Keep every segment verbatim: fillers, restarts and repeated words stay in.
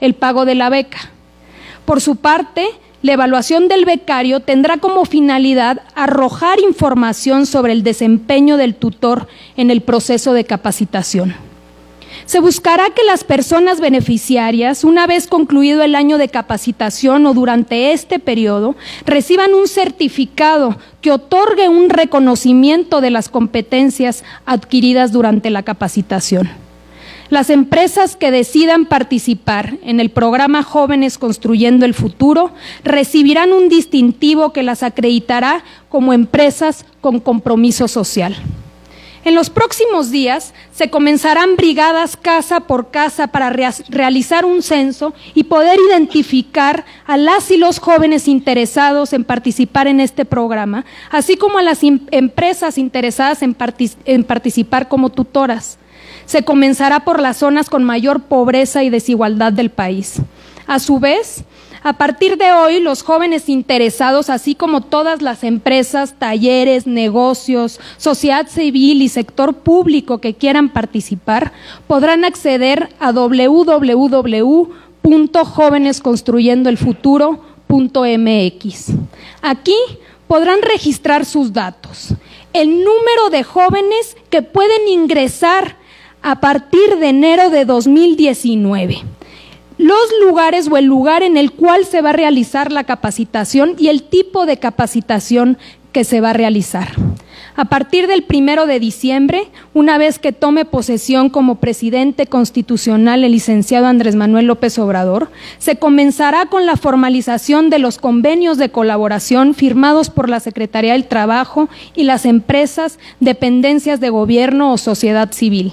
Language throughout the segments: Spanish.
el pago de la beca. Por su parte, la evaluación del becario tendrá como finalidad arrojar información sobre el desempeño del tutor en el proceso de capacitación. Se buscará que las personas beneficiarias, una vez concluido el año de capacitación o durante este periodo, reciban un certificado que otorgue un reconocimiento de las competencias adquiridas durante la capacitación. Las empresas que decidan participar en el programa Jóvenes Construyendo el Futuro recibirán un distintivo que las acreditará como empresas con compromiso social. En los próximos días se comenzarán brigadas casa por casa para re- realizar un censo y poder identificar a las y los jóvenes interesados en participar en este programa, así como a las in- empresas interesadas en, partic- en participar como tutoras. Se comenzará por las zonas con mayor pobreza y desigualdad del país. A su vez, a partir de hoy, los jóvenes interesados, así como todas las empresas, talleres, negocios, sociedad civil y sector público que quieran participar, podrán acceder a doble u doble u doble u punto jóvenes construyendo el futuro punto m x. Aquí podrán registrar sus datos, el número de jóvenes que pueden ingresar a partir de enero de dos mil diecinueve. Los lugares o el lugar en el cual se va a realizar la capacitación y el tipo de capacitación que se va a realizar. A partir del primero de diciembre, una vez que tome posesión como presidente constitucional el licenciado Andrés Manuel López Obrador, se comenzará con la formalización de los convenios de colaboración firmados por la Secretaría del Trabajo y las empresas, dependencias de gobierno o sociedad civil.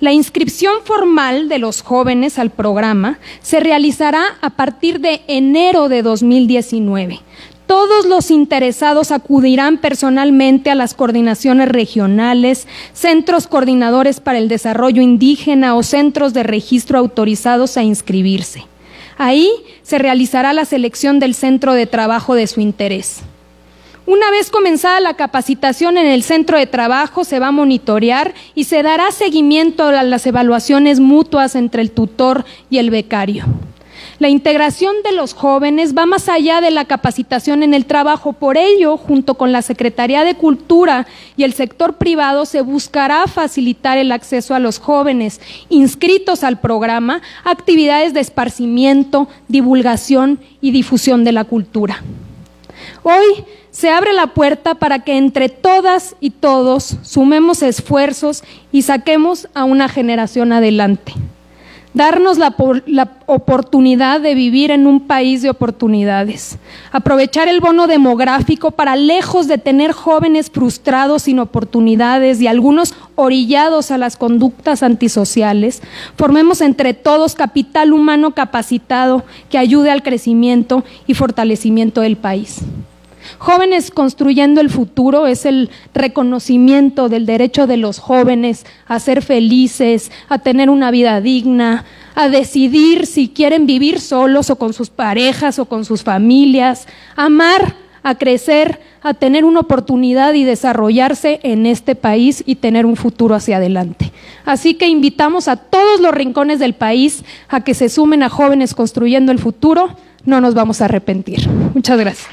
La inscripción formal de los jóvenes al programa se realizará a partir de enero de dos mil diecinueve. Todos los interesados acudirán personalmente a las coordinaciones regionales, centros coordinadores para el desarrollo indígena o centros de registro autorizados a inscribirse. Ahí se realizará la selección del centro de trabajo de su interés. Una vez comenzada la capacitación en el centro de trabajo, se va a monitorear y se dará seguimiento a las evaluaciones mutuas entre el tutor y el becario. La integración de los jóvenes va más allá de la capacitación en el trabajo. Por ello, junto con la Secretaría de Cultura y el sector privado, se buscará facilitar el acceso a los jóvenes inscritos al programa a actividades de esparcimiento, divulgación y difusión de la cultura. Hoy se abre la puerta para que entre todas y todos sumemos esfuerzos y saquemos a una generación adelante. Darnos la, la oportunidad de vivir en un país de oportunidades. Aprovechar el bono demográfico para, lejos de tener jóvenes frustrados sin oportunidades y algunos orillados a las conductas antisociales, formemos entre todos capital humano capacitado que ayude al crecimiento y fortalecimiento del país. Jóvenes Construyendo el Futuro es el reconocimiento del derecho de los jóvenes a ser felices, a tener una vida digna, a decidir si quieren vivir solos o con sus parejas o con sus familias, a amar, a crecer, a tener una oportunidad y desarrollarse en este país y tener un futuro hacia adelante. Así que invitamos a todos los rincones del país a que se sumen a Jóvenes Construyendo el Futuro. No nos vamos a arrepentir. Muchas gracias.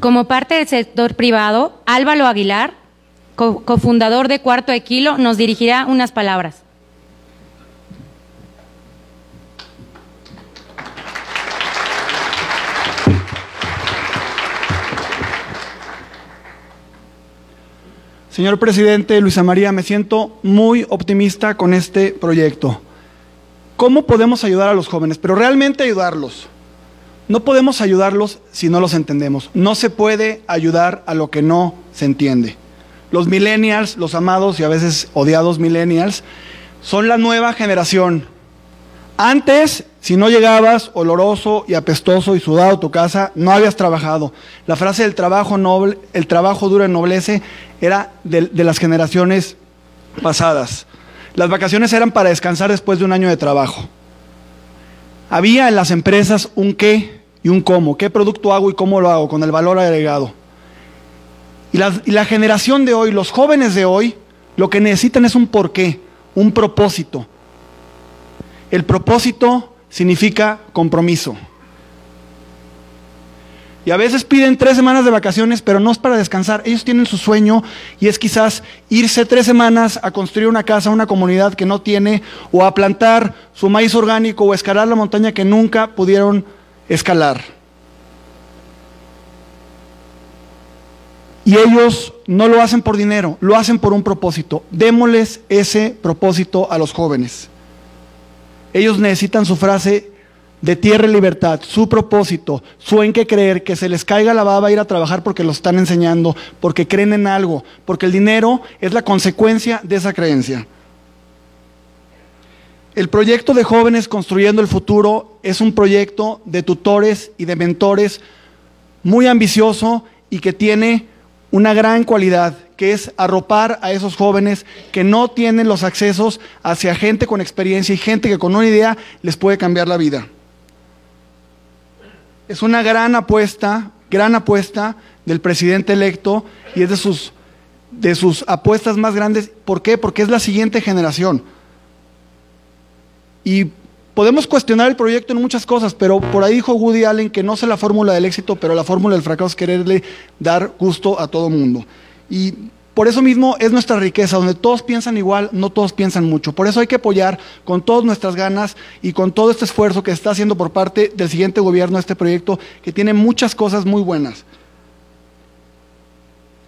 Como parte del sector privado, Álvaro Aguilar, co- cofundador de Cuarto de Kilo, nos dirigirá unas palabras. Señor presidente, Luisa María, me siento muy optimista con este proyecto. ¿Cómo podemos ayudar a los jóvenes? Pero realmente ayudarlos. No podemos ayudarlos si no los entendemos. No se puede ayudar a lo que no se entiende. Los millennials, los amados y a veces odiados millennials, son la nueva generación. Antes, si no llegabas oloroso y apestoso y sudado a tu casa, no habías trabajado. La frase del trabajo noble, el trabajo duro ennoblece, era de, de las generaciones pasadas. Las vacaciones eran para descansar después de un año de trabajo. Había en las empresas un qué y un cómo. ¿Qué producto hago y cómo lo hago? Con el valor agregado. Y la, y la generación de hoy, los jóvenes de hoy, lo que necesitan es un porqué, un propósito. El propósito significa compromiso. Y a veces piden tres semanas de vacaciones, pero no es para descansar. Ellos tienen su sueño y es quizás irse tres semanas a construir una casa, una comunidad que no tiene, o a plantar su maíz orgánico, o a escalar la montaña que nunca pudieron escalar. Y ellos no lo hacen por dinero, lo hacen por un propósito. Démosles ese propósito a los jóvenes. Ellos necesitan su frase de tierra y libertad, su propósito, su en qué creer, que se les caiga la baba a ir a trabajar porque lo están enseñando, porque creen en algo, porque el dinero es la consecuencia de esa creencia. El proyecto de Jóvenes Construyendo el Futuro es un proyecto de tutores y de mentores muy ambicioso y que tiene una gran cualidad, que es arropar a esos jóvenes que no tienen los accesos hacia gente con experiencia y gente que con una idea les puede cambiar la vida. Es una gran apuesta, gran apuesta del presidente electo, y es de sus, de sus apuestas más grandes. ¿Por qué? Porque es la siguiente generación. Y podemos cuestionar el proyecto en muchas cosas, pero por ahí dijo Woody Allen que no sé la fórmula del éxito, pero la fórmula del fracaso es quererle dar gusto a todo mundo. Y por eso mismo es nuestra riqueza, donde todos piensan igual, no todos piensan mucho. Por eso hay que apoyar con todas nuestras ganas y con todo este esfuerzo que está haciendo por parte del siguiente gobierno este proyecto, que tiene muchas cosas muy buenas.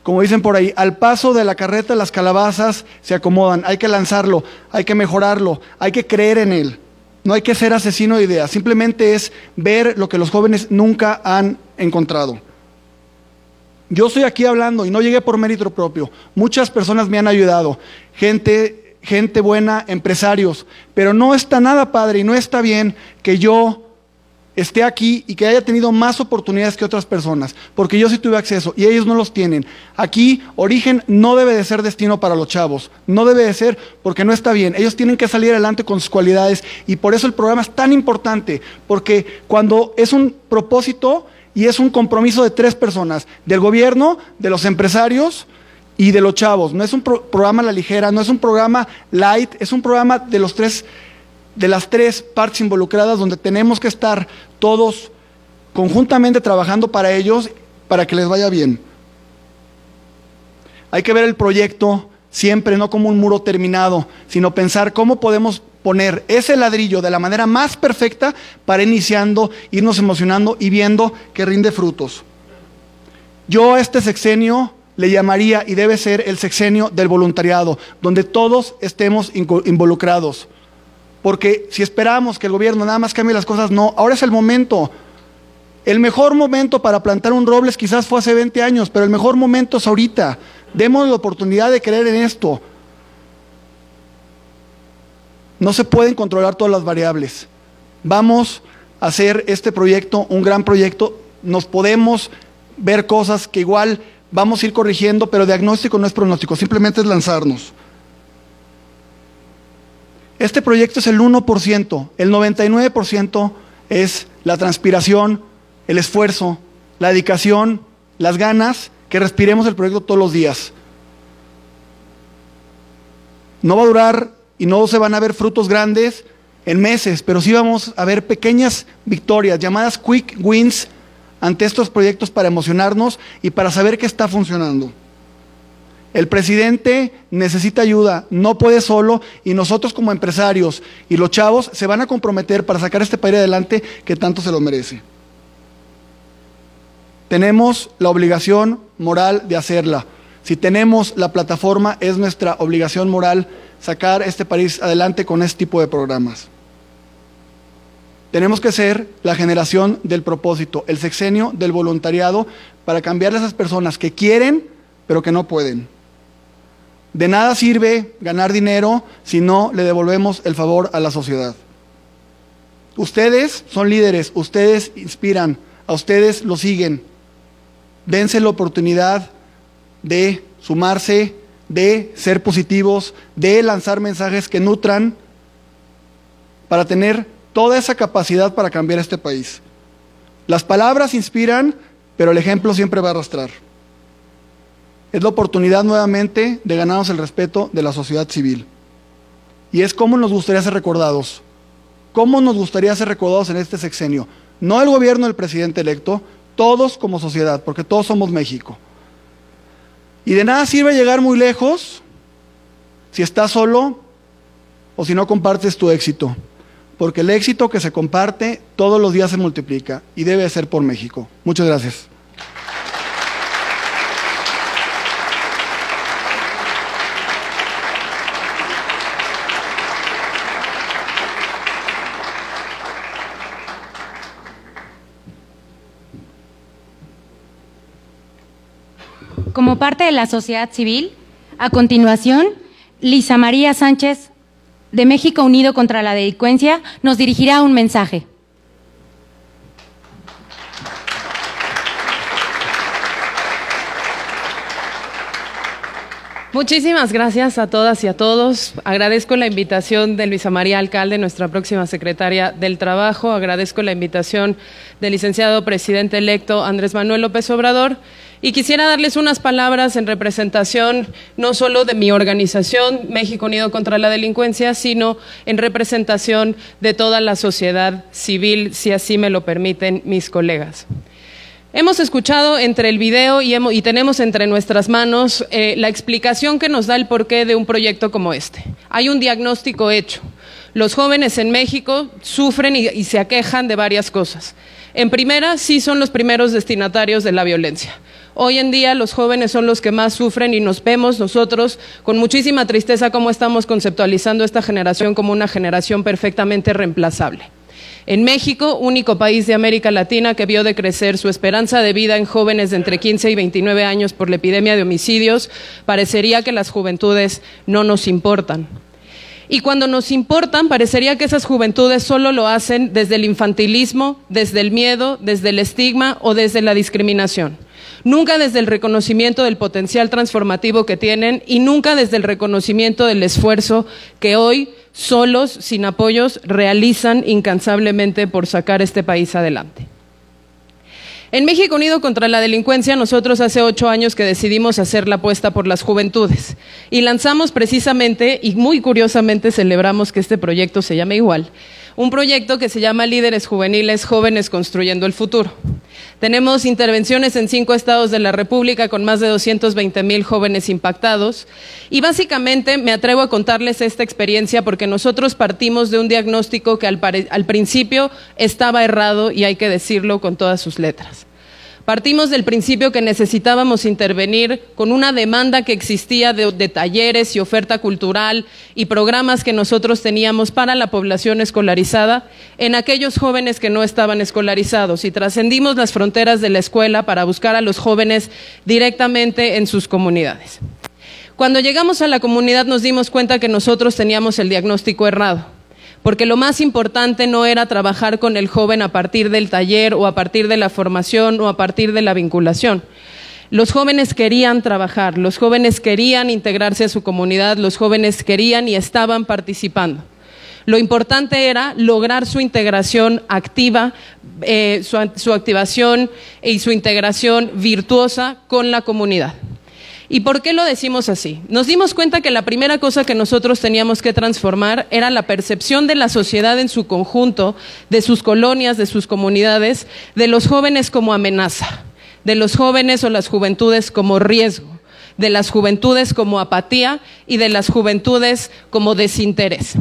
Como dicen por ahí, al paso de la carreta las calabazas se acomodan. Hay que lanzarlo, hay que mejorarlo, hay que creer en él. No hay que ser asesino de ideas, simplemente es ver lo que los jóvenes nunca han encontrado. Yo estoy aquí hablando y no llegué por mérito propio. Muchas personas me han ayudado, gente, gente buena, empresarios, pero no está nada padre y no está bien que yo esté aquí y que haya tenido más oportunidades que otras personas, porque yo sí tuve acceso y ellos no los tienen. Aquí, origen no debe de ser destino para los chavos, no debe de ser, porque no está bien. Ellos tienen que salir adelante con sus cualidades, y por eso el programa es tan importante, porque cuando es un propósito y es un compromiso de tres personas, del gobierno, de los empresarios y de los chavos. No es un pro programa a la ligera, no es un programa light, es un programa de los tres, de las tres partes involucradas, donde tenemos que estar todos conjuntamente trabajando para ellos, para que les vaya bien. Hay que ver el proyecto siempre no como un muro terminado, sino pensar cómo podemos poner ese ladrillo de la manera más perfecta para iniciando, irnos emocionando y viendo que rinde frutos. Yo a este sexenio le llamaría, y debe ser, el sexenio del voluntariado, donde todos estemos involucrados. Porque si esperamos que el gobierno nada más cambie las cosas, no, ahora es el momento. El mejor momento para plantar un robles quizás fue hace veinte años, pero el mejor momento es ahorita. Demos la oportunidad de creer en esto. No se pueden controlar todas las variables. Vamos a hacer este proyecto un gran proyecto. Nos podemos ver cosas que igual vamos a ir corrigiendo, pero diagnóstico no es pronóstico, simplemente es lanzarnos. Este proyecto es el uno por ciento, el noventa y nueve por ciento es la transpiración, el esfuerzo, la dedicación, las ganas, que respiremos el proyecto todos los días. No va a durar y no se van a ver frutos grandes en meses, pero sí vamos a ver pequeñas victorias, llamadas quick wins, ante estos proyectos, para emocionarnos y para saber que está funcionando. El presidente necesita ayuda, no puede solo, y nosotros como empresarios y los chavos se van a comprometer para sacar este país adelante, que tanto se lo merece. Tenemos la obligación moral de hacerla. Si tenemos la plataforma, es nuestra obligación moral sacar este país adelante con este tipo de programas. Tenemos que ser la generación del propósito, el sexenio del voluntariado, para cambiarle a esas personas que quieren pero que no pueden. De nada sirve ganar dinero si no le devolvemos el favor a la sociedad. Ustedes son líderes, ustedes inspiran, a ustedes lo siguen. Dense la oportunidad de sumarse, de ser positivos, de lanzar mensajes que nutran, para tener toda esa capacidad para cambiar este país. Las palabras inspiran, pero el ejemplo siempre va a arrastrar. Es la oportunidad nuevamente de ganarnos el respeto de la sociedad civil. Y es cómo nos gustaría ser recordados. ¿Cómo nos gustaría ser recordados en este sexenio? No el gobierno del presidente electo, todos como sociedad, porque todos somos México. Y de nada sirve llegar muy lejos si estás solo o si no compartes tu éxito, porque el éxito que se comparte todos los días se multiplica y debe ser por México. Muchas gracias. Como parte de la sociedad civil, a continuación, Lisa María Sánchez, de México Unido contra la Delincuencia, nos dirigirá un mensaje. Muchísimas gracias a todas y a todos. Agradezco la invitación de Luisa María Alcalde, nuestra próxima secretaria del Trabajo. Agradezco la invitación del licenciado presidente electo Andrés Manuel López Obrador. Y quisiera darles unas palabras en representación no solo de mi organización, México Unido contra la Delincuencia, sino en representación de toda la sociedad civil, si así me lo permiten mis colegas. Hemos escuchado entre el video y, hemos, y tenemos entre nuestras manos eh, la explicación que nos da el porqué de un proyecto como este. Hay un diagnóstico hecho. Los jóvenes en México sufren y, y se aquejan de varias cosas. En primera, sí son los primeros destinatarios de la violencia. Hoy en día los jóvenes son los que más sufren y nos vemos nosotros con muchísima tristeza cómo estamos conceptualizando esta generación como una generación perfectamente reemplazable. En México, único país de América Latina que vio decrecer su esperanza de vida en jóvenes de entre quince y veintinueve años por la epidemia de homicidios, parecería que las juventudes no nos importan. Y cuando nos importan, parecería que esas juventudes solo lo hacen desde el infantilismo, desde el miedo, desde el estigma o desde la discriminación. Nunca desde el reconocimiento del potencial transformativo que tienen y nunca desde el reconocimiento del esfuerzo que hoy, solos, sin apoyos, realizan incansablemente por sacar este país adelante. En México Unido contra la Delincuencia, nosotros hace ocho años que decidimos hacer la apuesta por las juventudes y lanzamos precisamente, y muy curiosamente celebramos que este proyecto se llame igual, un proyecto que se llama Líderes Juveniles, Jóvenes Construyendo el Futuro. Tenemos intervenciones en cinco estados de la República con más de doscientos veinte mil jóvenes impactados y básicamente me atrevo a contarles esta experiencia porque nosotros partimos de un diagnóstico que al, al principio estaba errado y hay que decirlo con todas sus letras. Partimos del principio que necesitábamos intervenir con una demanda que existía de, de talleres y oferta cultural y programas que nosotros teníamos para la población escolarizada en aquellos jóvenes que no estaban escolarizados y trascendimos las fronteras de la escuela para buscar a los jóvenes directamente en sus comunidades. Cuando llegamos a la comunidad nos dimos cuenta que nosotros teníamos el diagnóstico errado. Porque lo más importante no era trabajar con el joven a partir del taller o a partir de la formación o a partir de la vinculación. Los jóvenes querían trabajar, los jóvenes querían integrarse a su comunidad, los jóvenes querían y estaban participando. Lo importante era lograr su integración activa, eh, su, su activación y su integración virtuosa con la comunidad. ¿Y por qué lo decimos así? Nos dimos cuenta que la primera cosa que nosotros teníamos que transformar era la percepción de la sociedad en su conjunto, de sus colonias, de sus comunidades, de los jóvenes como amenaza, de los jóvenes o las juventudes como riesgo, de las juventudes como apatía y de las juventudes como desinterés.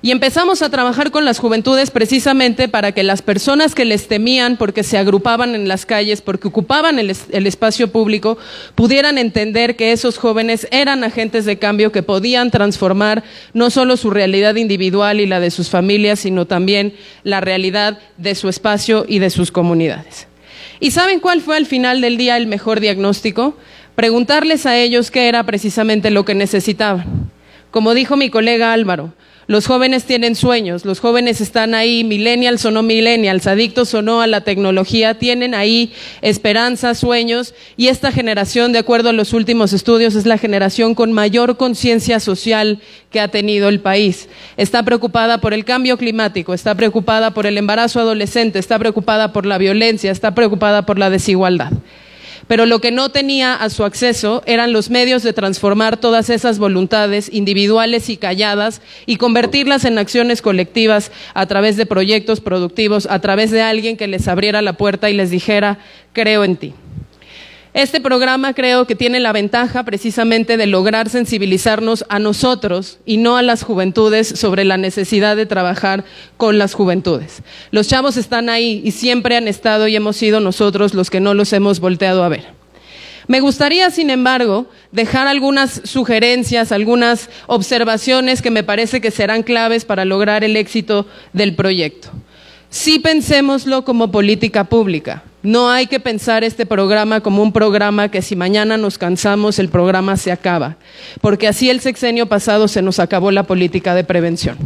Y empezamos a trabajar con las juventudes precisamente para que las personas que les temían porque se agrupaban en las calles, porque ocupaban el, es, el espacio público, pudieran entender que esos jóvenes eran agentes de cambio que podían transformar no solo su realidad individual y la de sus familias, sino también la realidad de su espacio y de sus comunidades. ¿Y saben cuál fue al final del día el mejor diagnóstico? Preguntarles a ellos qué era precisamente lo que necesitaban. Como dijo mi colega Álvaro, Los jóvenes tienen sueños, los jóvenes están ahí, millennials o no millennials, adictos o no a la tecnología, tienen ahí esperanzas, sueños, y esta generación, de acuerdo a los últimos estudios, es la generación con mayor conciencia social que ha tenido el país. Está preocupada por el cambio climático, está preocupada por el embarazo adolescente, está preocupada por la violencia, está preocupada por la desigualdad. Pero lo que no tenía a su acceso eran los medios de transformar todas esas voluntades individuales y calladas y convertirlas en acciones colectivas a través de proyectos productivos, a través de alguien que les abriera la puerta y les dijera, creo en ti. Este programa creo que tiene la ventaja precisamente de lograr sensibilizarnos a nosotros y no a las juventudes sobre la necesidad de trabajar con las juventudes. Los chavos están ahí y siempre han estado y hemos sido nosotros los que no los hemos volteado a ver. Me gustaría, sin embargo, dejar algunas sugerencias, algunas observaciones que me parece que serán claves para lograr el éxito del proyecto. Sí, pensémoslo como política pública. No hay que pensar este programa como un programa que si mañana nos cansamos, el programa se acaba, porque así el sexenio pasado se nos acabó la política de prevención.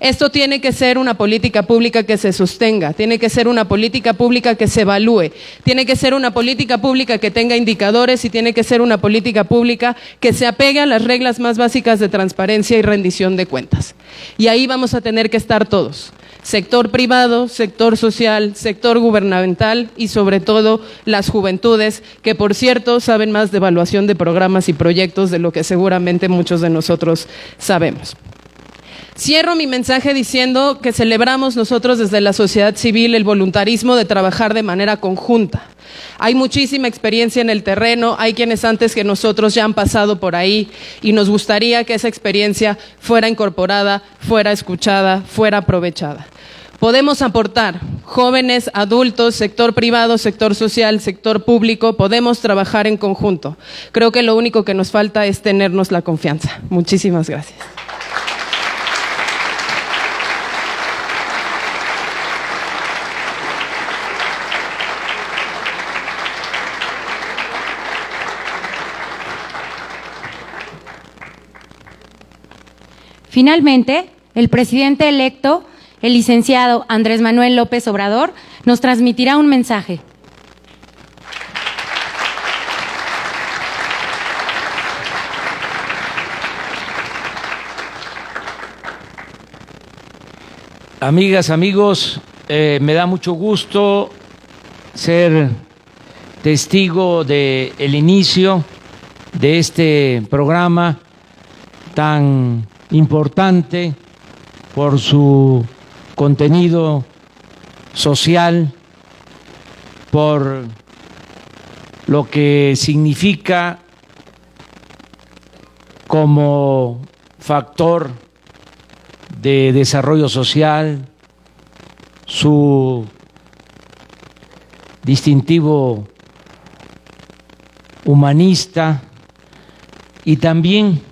Esto tiene que ser una política pública que se sostenga, tiene que ser una política pública que se evalúe, tiene que ser una política pública que tenga indicadores y tiene que ser una política pública que se apegue a las reglas más básicas de transparencia y rendición de cuentas. Y ahí vamos a tener que estar todos. Sector privado, sector social, sector gubernamental y sobre todo las juventudes, que por cierto saben más de evaluación de programas y proyectos de lo que seguramente muchos de nosotros sabemos. Cierro mi mensaje diciendo que celebramos nosotros desde la sociedad civil el voluntarismo de trabajar de manera conjunta. Hay muchísima experiencia en el terreno, hay quienes antes que nosotros ya han pasado por ahí y nos gustaría que esa experiencia fuera incorporada, fuera escuchada, fuera aprovechada. Podemos aportar, jóvenes, adultos, sector privado, sector social, sector público, podemos trabajar en conjunto. Creo que lo único que nos falta es tenernos la confianza. Muchísimas gracias. Finalmente, el presidente electo, el licenciado Andrés Manuel López Obrador, nos transmitirá un mensaje. Amigas, amigos, eh, me da mucho gusto ser testigo del inicio de este programa tan importante por su contenido social, por lo que significa como factor de desarrollo social, su distintivo humanista y también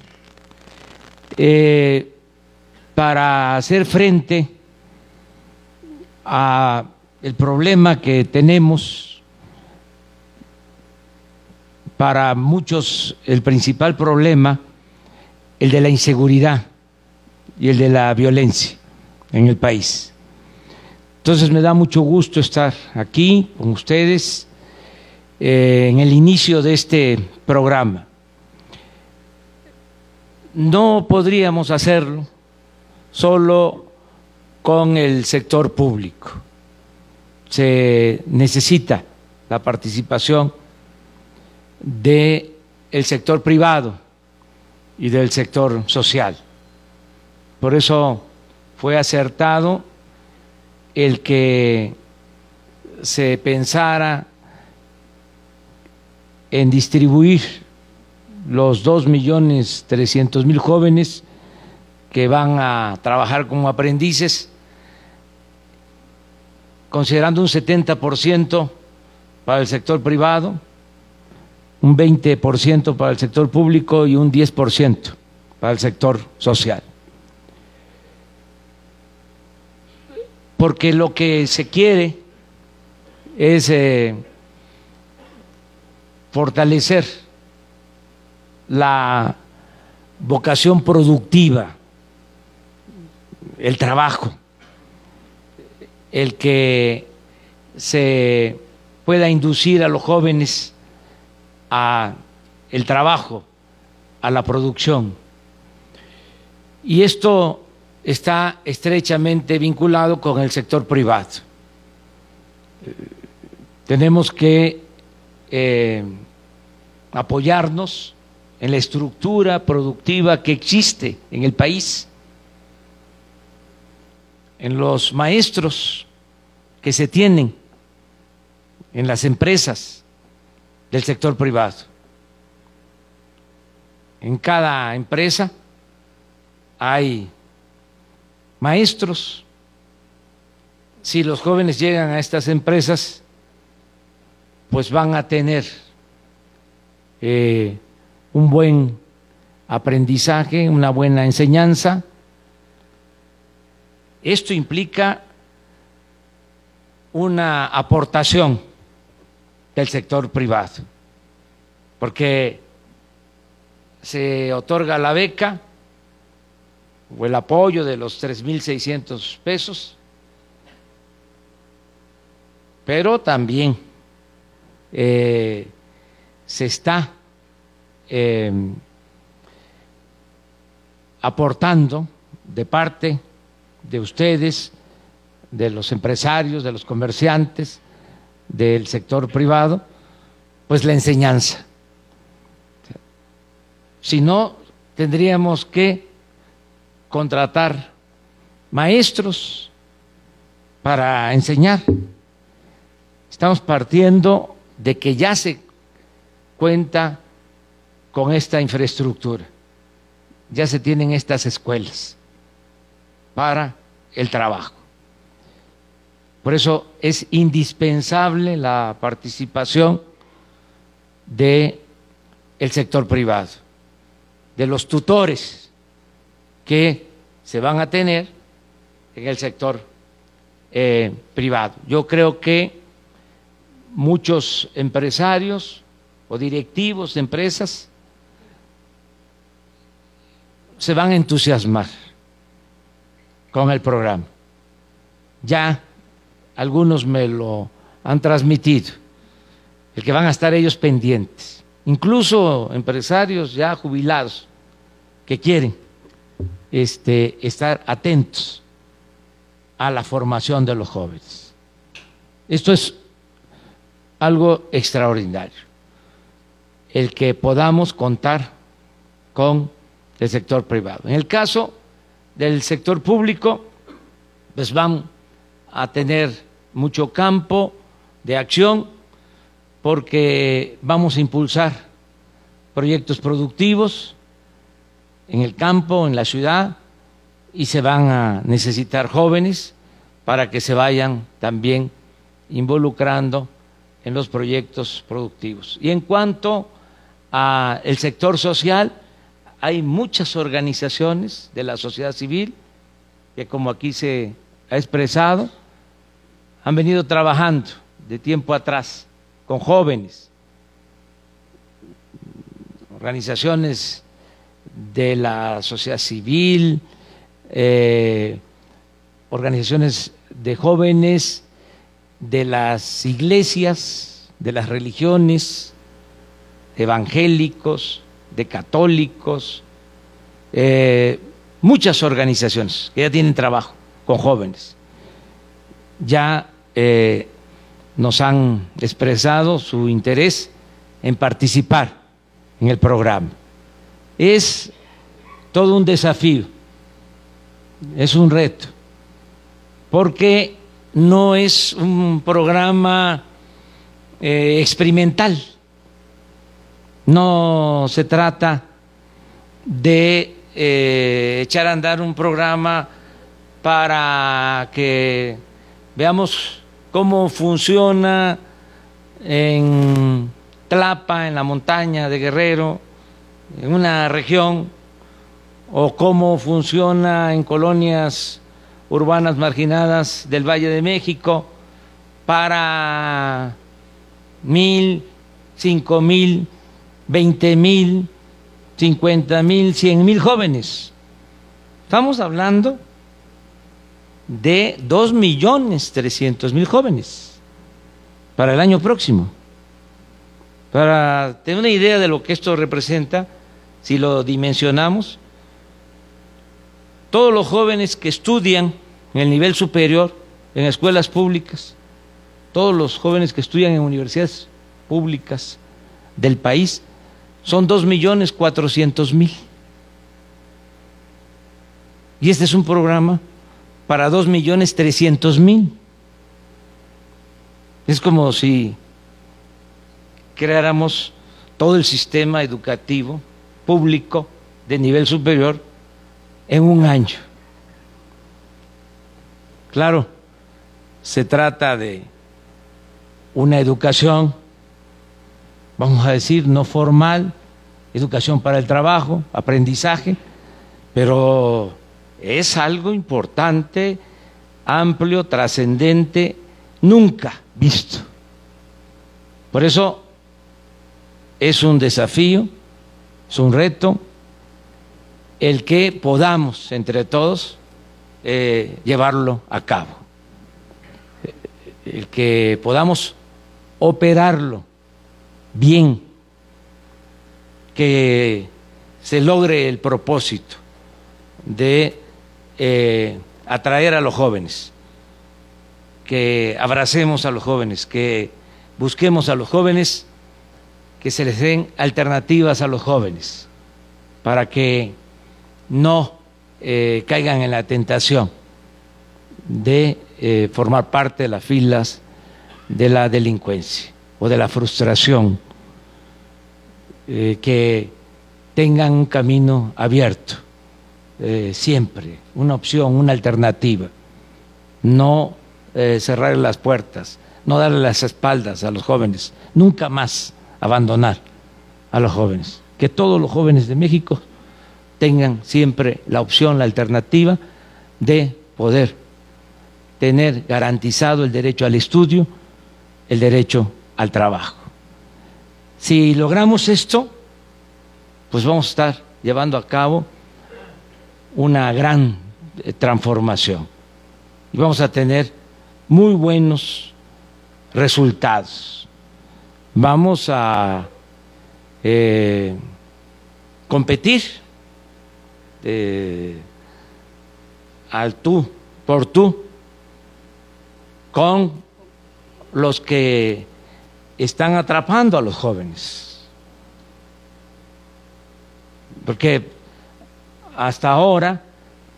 Eh, para hacer frente a el problema que tenemos, para muchos el principal problema, el de la inseguridad y el de la violencia en el país. Entonces me da mucho gusto estar aquí con ustedes eh, en el inicio de este programa. No podríamos hacerlo solo con el sector público. Se necesita la participación del sector privado y del sector social. Por eso fue acertado el que se pensara en distribuir los dos millones trescientos mil jóvenes que van a trabajar como aprendices, considerando un setenta por ciento para el sector privado, un veinte por ciento para el sector público y un diez por ciento para el sector social. Porque lo que se quiere es eh, fortalecer la vocación productiva el trabajo, el que se pueda inducir a los jóvenes a el trabajo, a la producción. Y esto está estrechamente vinculado con el sector privado. Tenemos que eh, apoyarnos en la estructura productiva que existe en el país, en los maestros que se tienen en las empresas del sector privado. En cada empresa hay maestros. Si los jóvenes llegan a estas empresas, pues van a tener eh, un buen aprendizaje, una buena enseñanza. Esto implica una aportación del sector privado, porque se otorga la beca o el apoyo de los tres mil seiscientos pesos, pero también eh, se está eh, aportando de parte de ustedes, de los empresarios, de los comerciantes, del sector privado, pues la enseñanza. Si no, tendríamos que contratar maestros para enseñar. Estamos partiendo de que ya se cuenta con esta infraestructura, ya se tienen estas escuelas para el trabajo. Por eso es indispensable la participación del sector privado, de los tutores que se van a tener en el sector eh, privado. Yo creo que muchos empresarios o directivos de empresas se van a entusiasmar con el programa. Ya algunos me lo han transmitido, el que van a estar ellos pendientes, incluso empresarios ya jubilados que quieren este, estar atentos a la formación de los jóvenes. Esto es algo extraordinario, el que podamos contar con el sector privado. En el caso del sector público, pues van a tener mucho campo de acción, porque vamos a impulsar proyectos productivos en el campo, en la ciudad, y se van a necesitar jóvenes para que se vayan también involucrando en los proyectos productivos. Y en cuanto al sector social, hay muchas organizaciones de la sociedad civil que, como aquí se ha expresado, han venido trabajando de tiempo atrás con jóvenes, organizaciones de la sociedad civil, eh, organizaciones de jóvenes, de las iglesias, de las religiones, evangélicos, de católicos, eh, muchas organizaciones que ya tienen trabajo con jóvenes. Ya eh, nos han expresado su interés en participar en el programa. Es todo un desafío, es un reto, porque no es un programa eh, experimental, no se trata de eh, echar a andar un programa para que veamos cómo funciona en Tlapa, en la montaña de Guerrero, en una región, o cómo funciona en colonias urbanas marginadas del Valle de México para mil, cinco mil, veinte mil, cincuenta mil, cien mil jóvenes. Estamos hablando de dos millones trescientos mil jóvenes para el año próximo. Para tener una idea de lo que esto representa, si lo dimensionamos, todos los jóvenes que estudian en el nivel superior, en escuelas públicas, todos los jóvenes que estudian en universidades públicas del país, son dos millones cuatrocientos mil. Y este es un programa para dos millones trescientos mil. Es como si creáramos todo el sistema educativo público de nivel superior en un año. Claro, se trata de una educación, vamos a decir, no formal, educación para el trabajo, aprendizaje, pero es algo importante, amplio, trascendente, nunca visto. Por eso es un desafío, es un reto, el que podamos entre todos eh, llevarlo a cabo, el que podamos operarlo bien, que se logre el propósito de eh, atraer a los jóvenes, que abracemos a los jóvenes, que busquemos a los jóvenes, que se les den alternativas a los jóvenes para que no eh, caigan en la tentación de eh, formar parte de las filas de la delincuencia o de la frustración, eh, que tengan un camino abierto eh, siempre, una opción, una alternativa, no eh, cerrar las puertas, no darle las espaldas a los jóvenes, nunca más abandonar a los jóvenes, que todos los jóvenes de México tengan siempre la opción, la alternativa de poder tener garantizado el derecho al estudio, el derecho al trabajo. Si logramos esto, pues vamos a estar llevando a cabo una gran transformación y vamos a tener muy buenos resultados. Vamos a eh, competir Eh, al tú por tú con los que están atrapando a los jóvenes, porque hasta ahora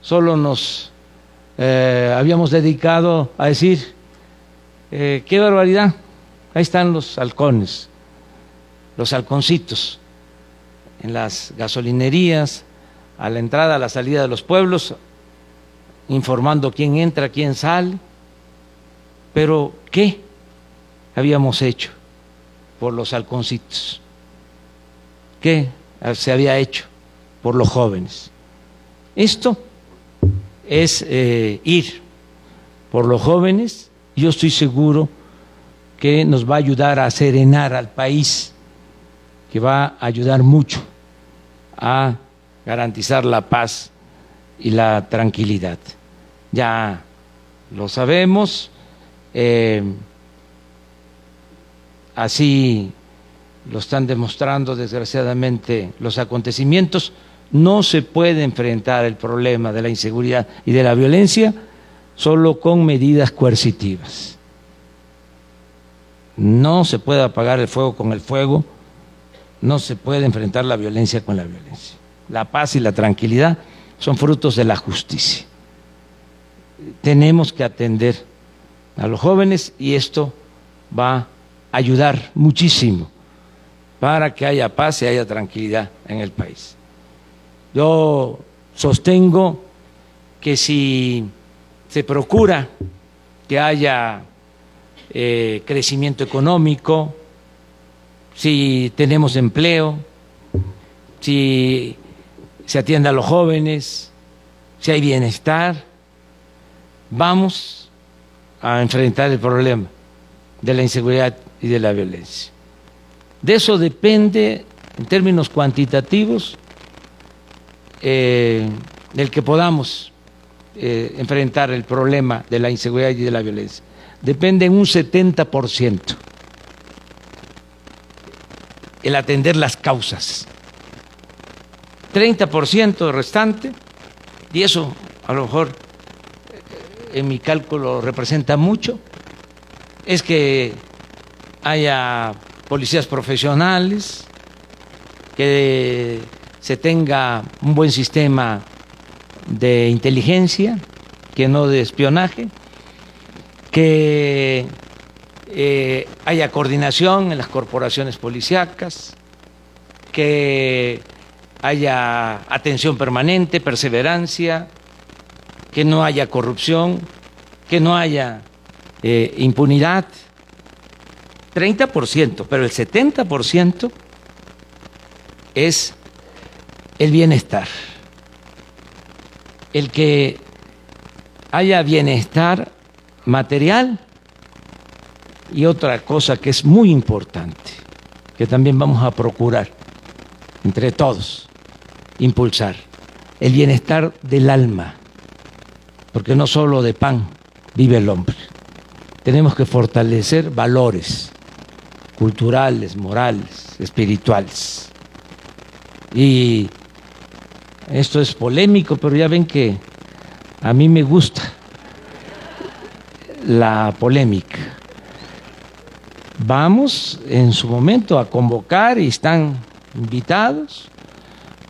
solo nos eh, habíamos dedicado a decir eh, qué barbaridad, ahí están los halcones, los halconcitos en las gasolinerías, a la entrada, a la salida de los pueblos, informando quién entra, quién sale. Pero ¿qué habíamos hecho por los halconcitos? ¿Qué se había hecho por los jóvenes? Esto es eh, ir por los jóvenes. Yo estoy seguro que nos va a ayudar a serenar al país, que va a ayudar mucho a garantizar la paz y la tranquilidad. Ya lo sabemos, eh, así lo están demostrando desgraciadamente los acontecimientos. No se puede enfrentar el problema de la inseguridad y de la violencia solo con medidas coercitivas. No se puede apagar el fuego con el fuego, no se puede enfrentar la violencia con la violencia. La paz y la tranquilidad son frutos de la justicia. Tenemos que atender a los jóvenes y esto va a ayudar muchísimo para que haya paz y haya tranquilidad en el país. Yo sostengo que si se procura que haya eh, crecimiento económico, si tenemos empleo, si se atiende a los jóvenes, si hay bienestar, vamos a enfrentar el problema de la inseguridad y de la violencia. De eso depende, en términos cuantitativos, eh, el que podamos eh, enfrentar el problema de la inseguridad y de la violencia. Depende un setenta por ciento el atender las causas, treinta por ciento restante, y eso a lo mejor en mi cálculo representa mucho, es que haya policías profesionales, que se tenga un buen sistema de inteligencia, que no de espionaje, que eh, haya coordinación en las corporaciones policíacas, que haya atención permanente, perseverancia, que no haya corrupción, que no haya eh, impunidad. treinta por ciento, pero el setenta por ciento es el bienestar. El que haya bienestar material. Y otra cosa que es muy importante, que también vamos a procurar entre todos impulsar, el bienestar del alma, porque no solo de pan vive el hombre. Tenemos que fortalecer valores culturales, morales, espirituales. Y esto es polémico, pero ya ven que a mí me gusta la polémica. Vamos en su momento a convocar, y están invitados,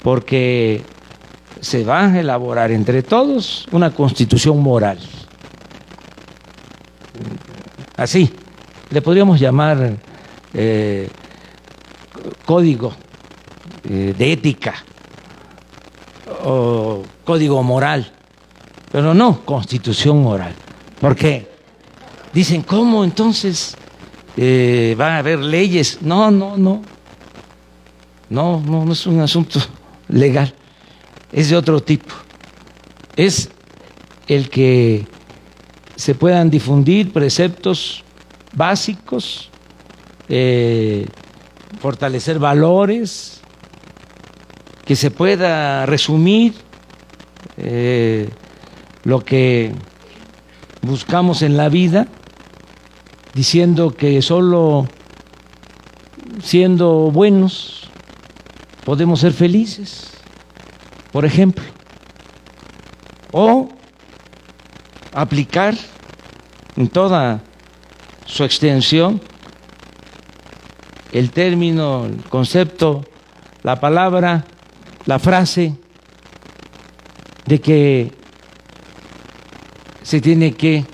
porque se va a elaborar entre todos una constitución moral. Así, le podríamos llamar eh, código eh, de ética o código moral, pero no constitución moral. ¿Por qué? Dicen, ¿cómo entonces eh, van a haber leyes? No, no, no. No, no, no es un asunto legal, es de otro tipo. Es el que se puedan difundir preceptos básicos, eh, fortalecer valores, que se pueda resumir eh, lo que buscamos en la vida, diciendo que solo siendo buenos podemos ser felices, por ejemplo, o aplicar en toda su extensión el término, el concepto, la palabra, la frase de que se tiene que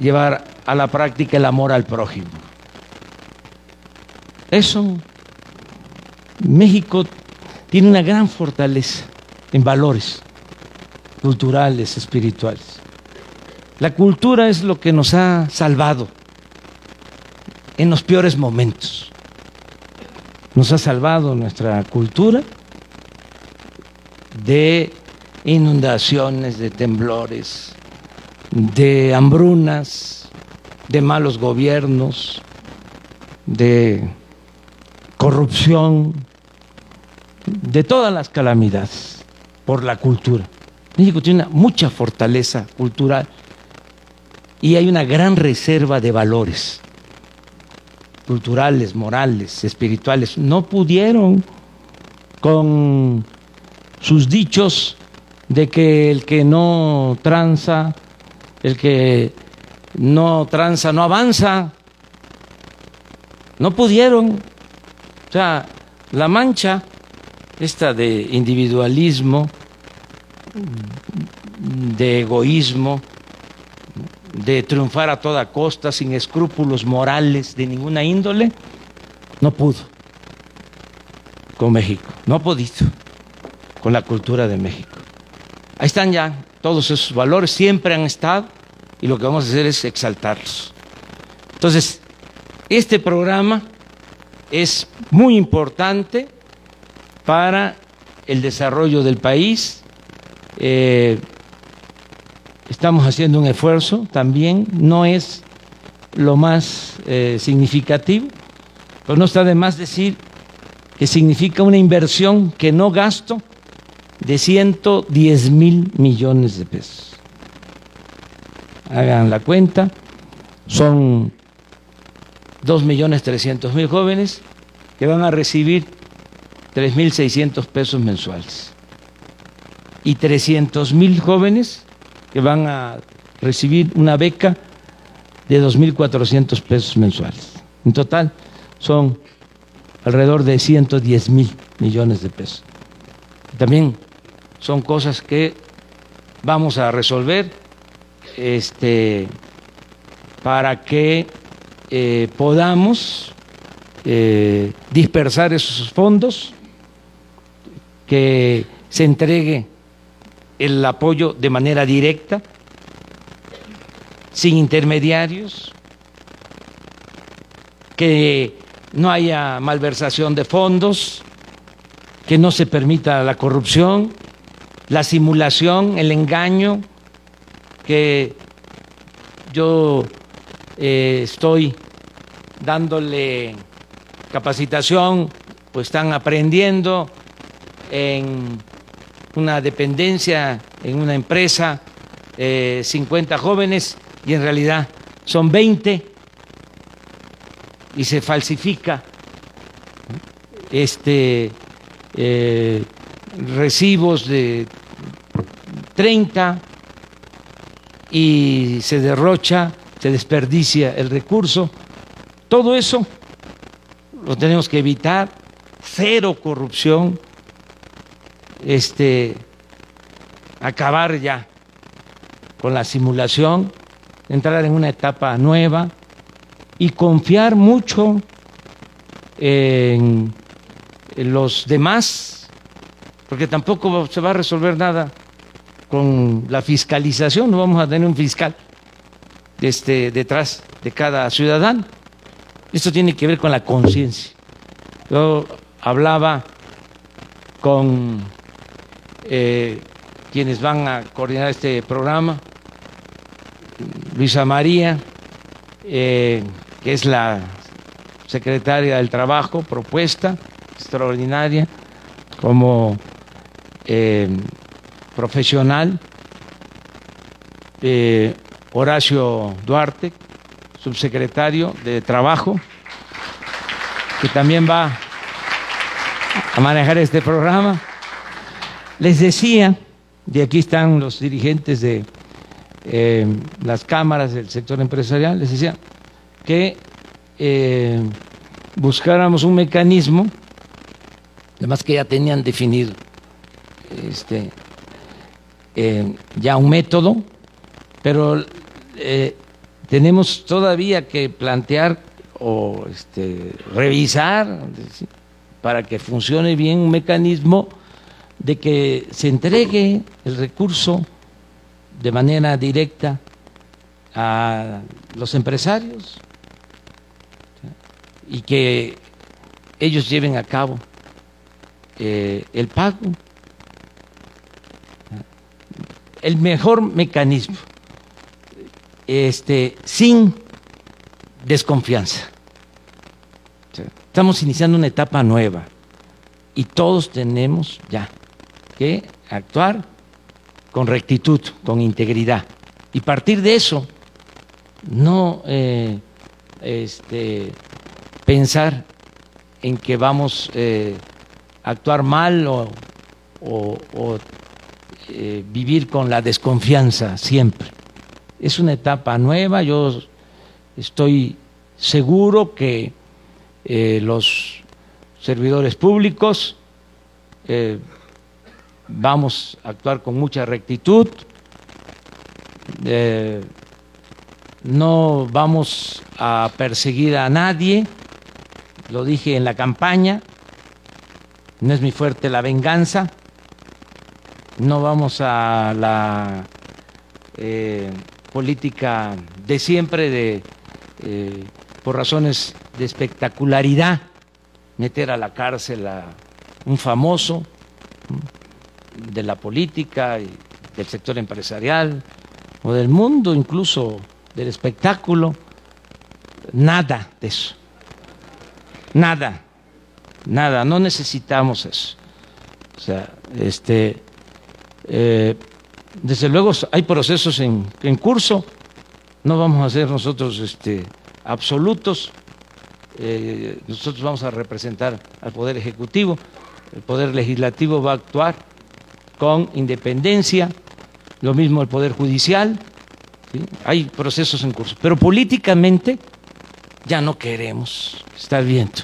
llevar a la práctica el amor al prójimo. Eso, México tiene una gran fortaleza en valores culturales, espirituales. La cultura es lo que nos ha salvado en los peores momentos. Nos ha salvado nuestra cultura de inundaciones, de temblores, de hambrunas, de malos gobiernos, de corrupción, de todas las calamidades por la cultura. México tiene una, mucha fortaleza cultural y hay una gran reserva de valores culturales, morales, espirituales. No pudieron con sus dichos de que el que no tranza, el que no tranza no avanza. No pudieron. O sea, la mancha esta de individualismo, de egoísmo, de triunfar a toda costa sin escrúpulos morales de ninguna índole, no pudo con México, no ha podido con la cultura de México. Ahí están ya todos esos valores, siempre han estado, y lo que vamos a hacer es exaltarlos. Entonces, este programa es muy importante para el desarrollo del país. Eh, estamos haciendo un esfuerzo también, no es lo más eh, significativo, pero no está de más decir que significa una inversión que no gasto de ciento diez mil millones de pesos. Hagan la cuenta, son dos millones trescientos mil jóvenes que van a recibir tres mil seiscientos pesos mensuales y trescientos mil jóvenes que van a recibir una beca de dos mil cuatrocientos pesos mensuales. En total son alrededor de ciento diez mil millones de pesos. También son cosas que vamos a resolver este, para que eh, podamos eh, dispersar esos fondos, que se entregue el apoyo de manera directa, sin intermediarios, que no haya malversación de fondos, que no se permita la corrupción, la simulación, el engaño, que yo eh, estoy dándole capacitación, pues están aprendiendo en una dependencia, en una empresa, eh, cincuenta jóvenes y en realidad son veinte y se falsifica este eh, recibos de treinta y se derrocha, se desperdicia el recurso. Todo eso lo tenemos que evitar, cero corrupción, este, acabar ya con la simulación, entrar en una etapa nueva y confiar mucho en los demás, porque tampoco se va a resolver nada con la fiscalización. No vamos a tener un fiscal este, detrás de cada ciudadano. Esto tiene que ver con la conciencia. Yo hablaba con eh, quienes van a coordinar este programa, Luisa María, eh, que es la secretaria del Trabajo, propuesta extraordinaria como eh, profesional, eh, Horacio Duarte, subsecretario de Trabajo, que también va a manejar este programa. Les decía, y aquí están los dirigentes de eh, las cámaras del sector empresarial, les decía que eh, buscáramos un mecanismo, además que ya tenían definido este, eh, ya un método, pero eh, tenemos todavía que plantear o este, revisar para que funcione bien un mecanismo de que se entregue el recurso de manera directa a los empresarios y que ellos lleven a cabo eh, el pago. El mejor mecanismo, este, sin desconfianza. Estamos iniciando una etapa nueva y todos tenemos ya que actuar con rectitud, con integridad. Y partir de eso, no eh, este, pensar en que vamos eh, a actuar mal o, o, o eh, vivir con la desconfianza siempre. Es una etapa nueva, yo estoy seguro que eh, los servidores públicos eh, vamos a actuar con mucha rectitud, eh, no vamos a perseguir a nadie, lo dije en la campaña, no es mi fuerte la venganza, no vamos a la eh, política de siempre de eh, por razones de espectacularidad, meter a la cárcel a un famoso de la política, del sector empresarial o del mundo incluso del espectáculo. Nada de eso, nada, nada, no necesitamos eso. O sea, este, Eh, desde luego hay procesos en, en curso, no vamos a ser nosotros este, absolutos, eh, nosotros vamos a representar al Poder Ejecutivo, el Poder Legislativo va a actuar con independencia, lo mismo el Poder Judicial, ¿sí? Hay procesos en curso, pero políticamente ya no queremos estar viendo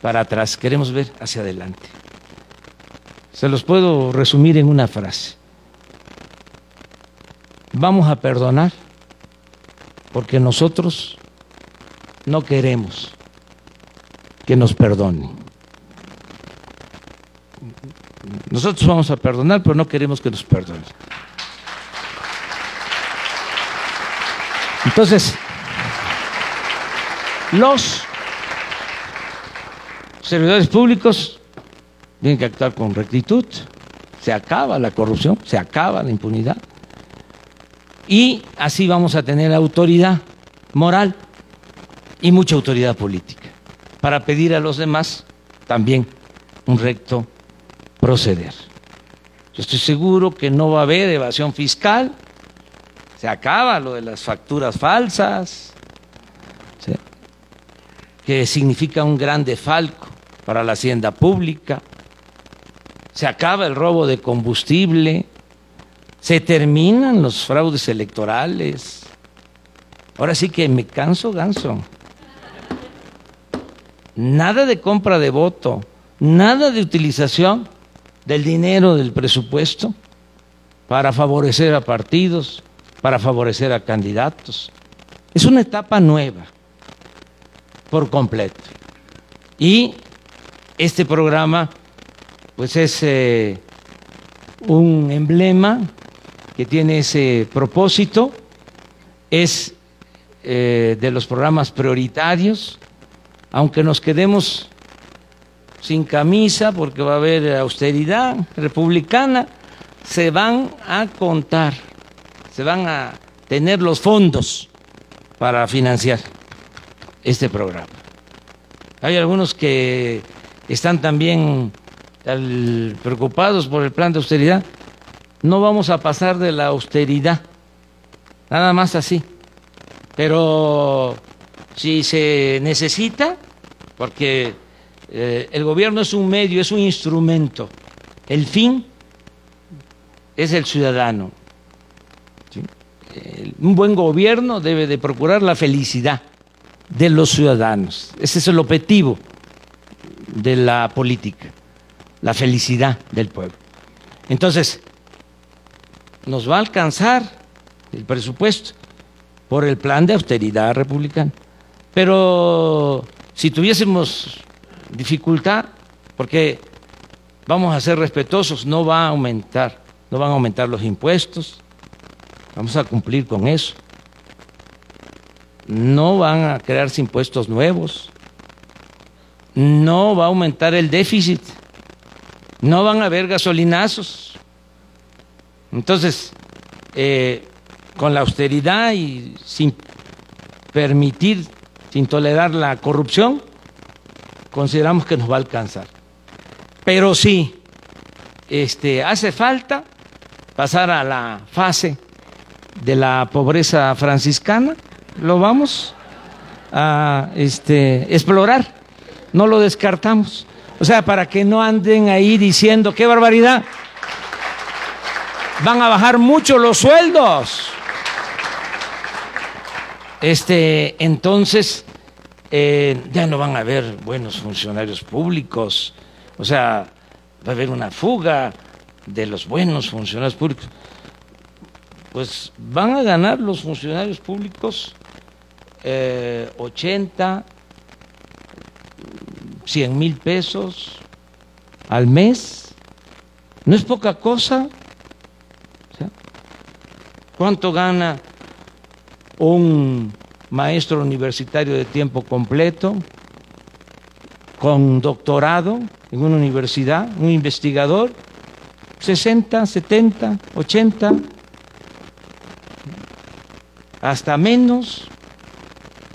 para atrás, queremos ver hacia adelante. Se los puedo resumir en una frase. Vamos a perdonar porque nosotros no queremos que nos perdonen. Nosotros vamos a perdonar, pero no queremos que nos perdonen. Entonces, los servidores públicos tienen que actuar con rectitud, se acaba la corrupción, se acaba la impunidad y así vamos a tener autoridad moral y mucha autoridad política para pedir a los demás también un recto proceder. Yo estoy seguro que no va a haber evasión fiscal, se acaba lo de las facturas falsas, ¿sí? Que significa un gran desfalco para la hacienda pública. Se acaba el robo de combustible, se terminan los fraudes electorales. Ahora sí que me canso, ganso. Nada de compra de voto, nada de utilización del dinero del presupuesto para favorecer a partidos, para favorecer a candidatos. Es una etapa nueva, por completo. Y este programa pues es eh, un emblema que tiene ese propósito, es eh, de los programas prioritarios, aunque nos quedemos sin camisa porque va a haber austeridad republicana, se van a contar, se van a tener los fondos para financiar este programa. Hay algunos que están también Al, preocupados por el plan de austeridad. No vamos a pasar de la austeridad, nada más así, pero si se necesita, porque eh, el gobierno es un medio, es un instrumento, el fin es el ciudadano, ¿sí? eh, un buen gobierno debe de procurar la felicidad de los ciudadanos, ese es el objetivo de la política, la felicidad del pueblo. Entonces, nos va a alcanzar el presupuesto por el plan de austeridad republicano. Pero si tuviésemos dificultad, porque vamos a ser respetuosos, no va a aumentar, no van a aumentar los impuestos, vamos a cumplir con eso. No van a crearse impuestos nuevos, no va a aumentar el déficit, no van a haber gasolinazos. Entonces, eh, con la austeridad y sin permitir, sin tolerar la corrupción, consideramos que nos va a alcanzar. Pero sí, este, hace falta pasar a la fase de la pobreza franciscana, lo vamos a este, explorar, no lo descartamos. O sea, para que no anden ahí diciendo, ¡qué barbaridad! Van a bajar mucho los sueldos. Este, entonces, eh, ya no van a haber buenos funcionarios públicos. O sea, va a haber una fuga de los buenos funcionarios públicos. Pues van a ganar los funcionarios públicos eh, ochenta, cien mil pesos al mes, no es poca cosa. ¿Cuánto gana un maestro universitario de tiempo completo con doctorado en una universidad, un investigador? sesenta, setenta, ochenta, hasta menos.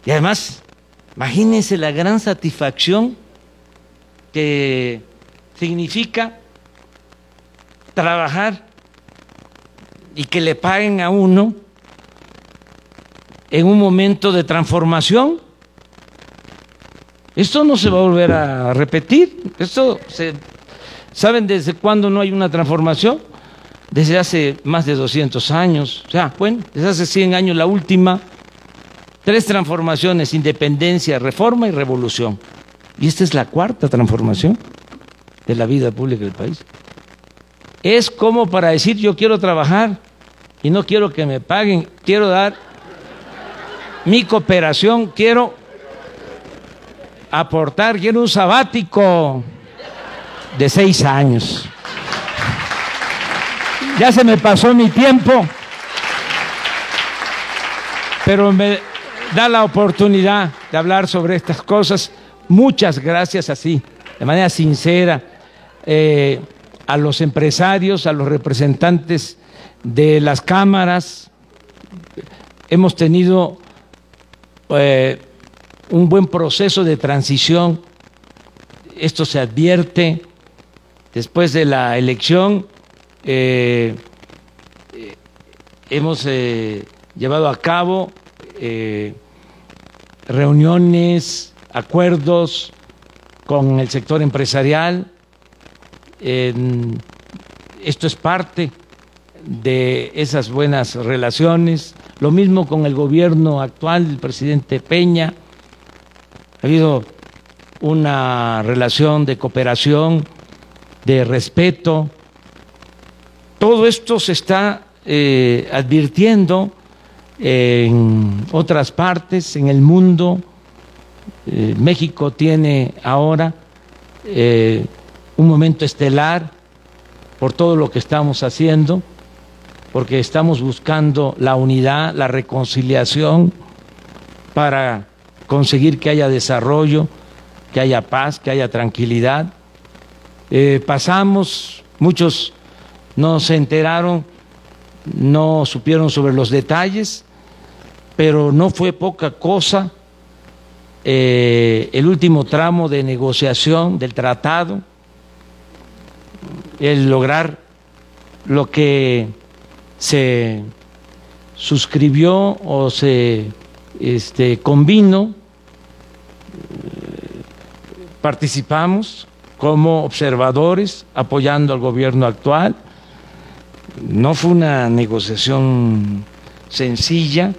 Y además, imagínense la gran satisfacción que significa trabajar y que le paguen a uno en un momento de transformación. Esto no se va a volver a repetir. Esto se, ¿saben desde cuándo no hay una transformación? Desde hace más de doscientos años, o sea, bueno, desde hace cien años la última, tres transformaciones: independencia, reforma y revolución. Y esta es la cuarta transformación de la vida pública del país. Es como para decir: yo quiero trabajar y no quiero que me paguen, quiero dar mi cooperación, quiero aportar, quiero un sabático de seis años. Ya se me pasó mi tiempo, pero me da la oportunidad de hablar sobre estas cosas. Muchas gracias, así, de manera sincera, eh, a los empresarios, a los representantes de las cámaras. Hemos tenido eh, un buen proceso de transición. Esto se advierte después de la elección. Eh, eh, hemos eh, llevado a cabo eh, reuniones, acuerdos con el sector empresarial. Eh, esto es parte de esas buenas relaciones. Lo mismo con el gobierno actual, el presidente Peña. Ha habido una relación de cooperación, de respeto. Todo esto se está eh, advirtiendo en otras partes, en el mundo. Eh, México tiene ahora eh, un momento estelar por todo lo que estamos haciendo, porque estamos buscando la unidad, la reconciliación, para conseguir que haya desarrollo, que haya paz, que haya tranquilidad. Eh, pasamos, muchos no se enteraron, no supieron sobre los detalles, pero no fue poca cosa eh, el último tramo de negociación del tratado, el lograr lo que se suscribió o se este, convino. Participamos como observadores apoyando al gobierno actual. No fue una negociación sencilla.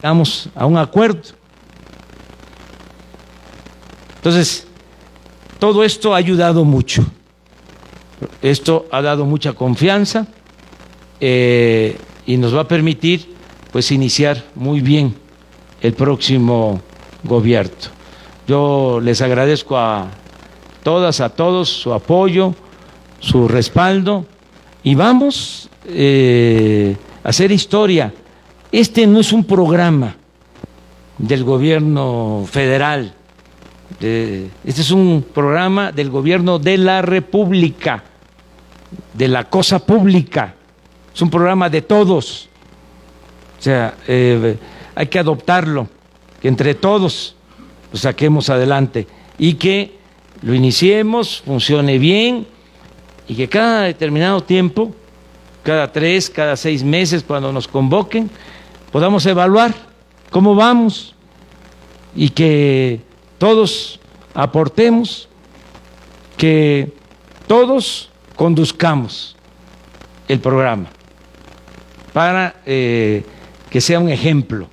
Llegamos a un acuerdo. Entonces, todo esto ha ayudado mucho. Esto ha dado mucha confianza eh, y nos va a permitir, pues, iniciar muy bien el próximo gobierno. Yo les agradezco a todas, a todos su apoyo, su respaldo, y vamos eh, a hacer historia. Este no es un programa del gobierno federal, este es un programa del gobierno de la República, de la cosa pública, es un programa de todos. O sea, eh, hay que adoptarlo, que entre todos lo saquemos adelante y que lo iniciemos, funcione bien, y que cada determinado tiempo, cada tres, cada seis meses, cuando nos convoquen, podamos evaluar cómo vamos y que todos aportemos, que todos conduzcamos el programa para eh, que sea un ejemplo,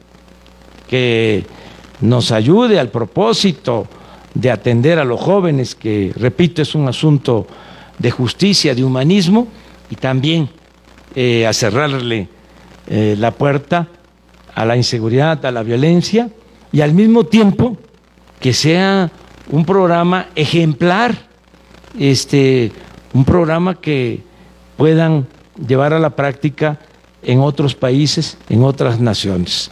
que nos ayude al propósito de atender a los jóvenes, que, repito, es un asunto de justicia, de humanismo, y también eh, a cerrarle eh, la puerta a la inseguridad, a la violencia, y al mismo tiempo que sea un programa ejemplar, este, un programa que puedan llevar a la práctica en otros países, en otras naciones,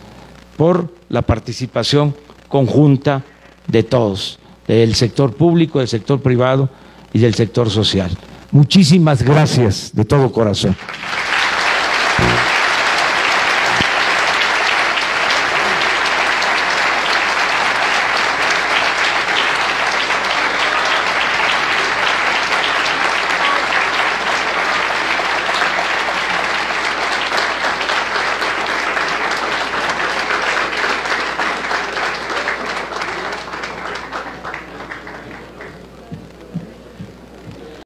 por la participación conjunta de todos, del sector público, del sector privado y del sector social. Muchísimas gracias de todo corazón.